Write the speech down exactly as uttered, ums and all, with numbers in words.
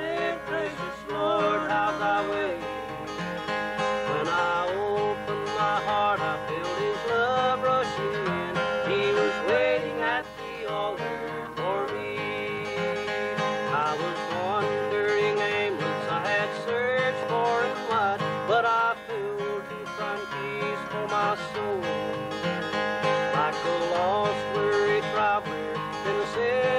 say, precious Lord, how thy way. When I opened my heart, I felt his love rushing in. He was waiting at the altar for me. I was wandering aimless, I had searched for him wide, but I filled his emptiness for my soul. Like a lost, weary traveler in the sea.